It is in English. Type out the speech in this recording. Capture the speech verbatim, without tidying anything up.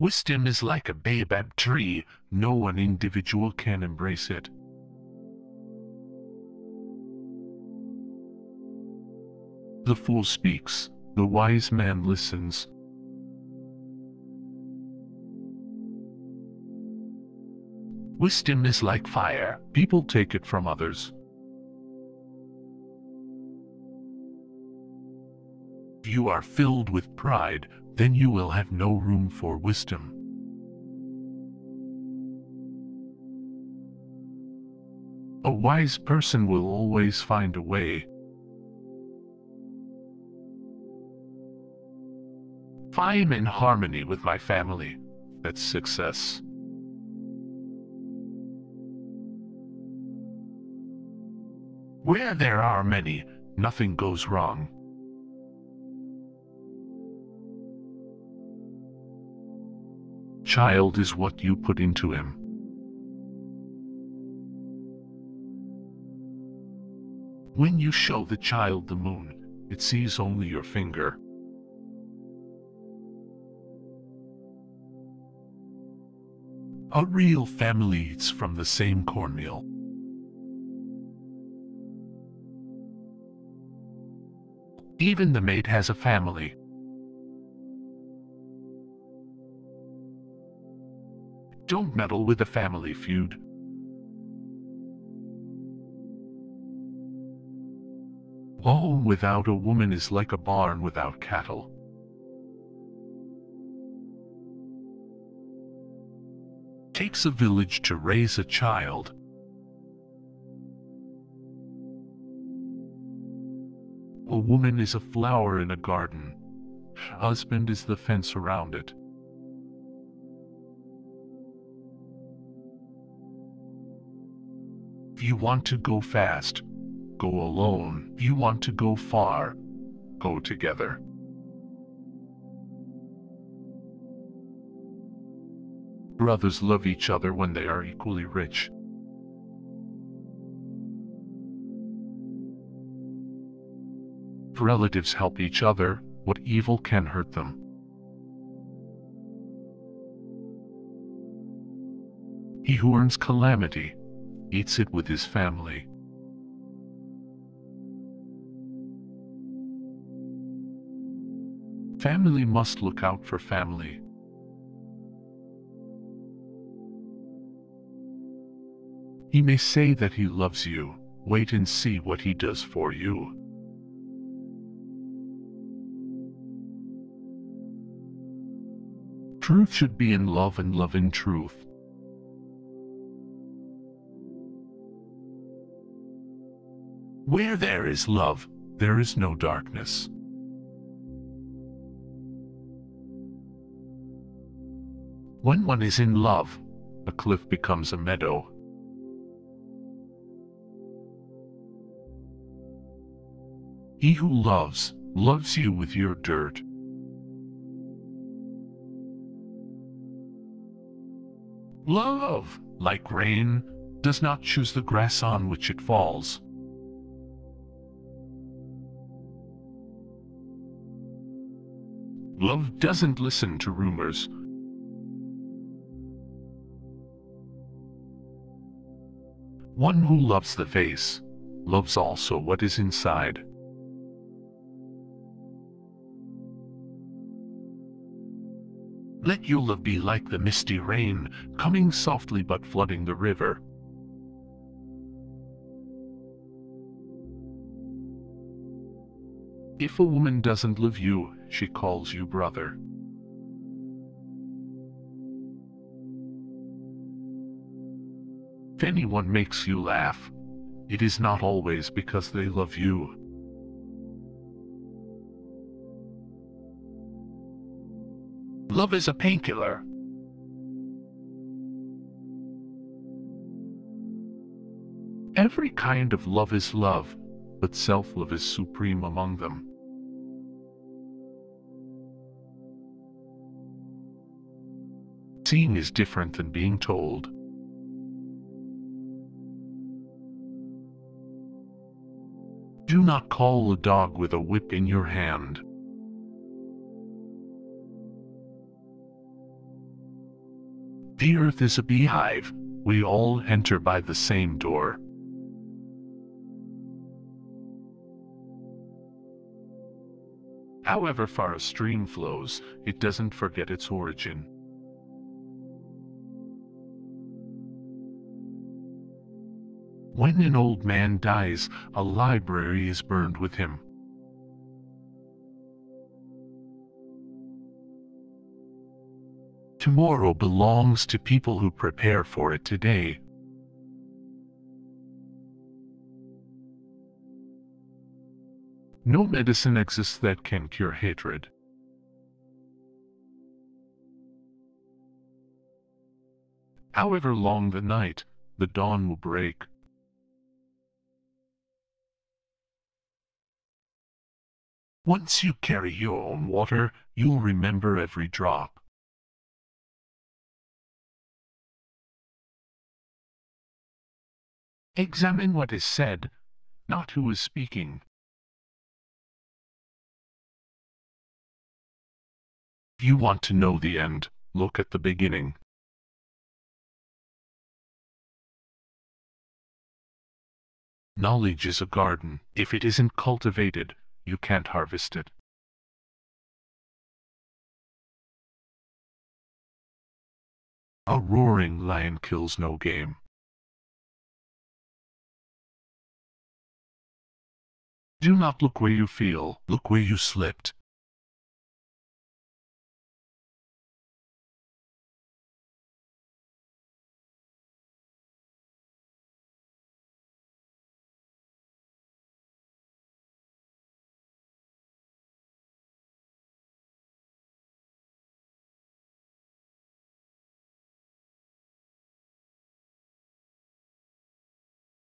Wisdom is like a baobab tree, no one individual can embrace it. The fool speaks, the wise man listens. Wisdom is like fire, people take it from others. If you are filled with pride, then you will have no room for wisdom. A wise person will always find a way. If I am in harmony with my family, that's success. Where there are many, nothing goes wrong. Child is what you put into him. When you show the child the moon, it sees only your finger. A real family eats from the same cornmeal. Even the maid has a family. Don't meddle with the family feud. A home without a woman is like a barn without cattle. Takes a village to raise a child. A woman is a flower in a garden. Husband is the fence around it. If you want to go fast, go alone. If you want to go far, go together. Brothers love each other when they are equally rich. Relatives help each other, what evil can hurt them? He who earns calamity eats it with his family. Family must look out for family. He may say that he loves you, wait and see what he does for you. Truth should be in love and love in truth. Where there is love, there is no darkness. When one is in love, a cliff becomes a meadow. He who loves, loves you with your dirt. Love, like rain, does not choose the grass on which it falls. Love doesn't listen to rumors. One who loves the face, loves also what is inside. Let your love be like the misty rain, coming softly but flooding the river. If a woman doesn't love you, she calls you brother. If anyone makes you laugh, it is not always because they love you. Love is a painkiller. Every kind of love is love, but self-love is supreme among them. Seeing is different than being told. Do not call a dog with a whip in your hand. The earth is a beehive. We all enter by the same door. However far a stream flows, it doesn't forget its origin. When an old man dies, a library is burned with him. Tomorrow belongs to people who prepare for it today. No medicine exists that can cure hatred. However long the night, the dawn will break. Once you carry your own water, you'll remember every drop. Examine what is said, not who is speaking. If you want to know the end, look at the beginning. Knowledge is a garden. If it isn't cultivated, you can't harvest it. A roaring lion kills no game. Do not look where you feel, look where you slipped.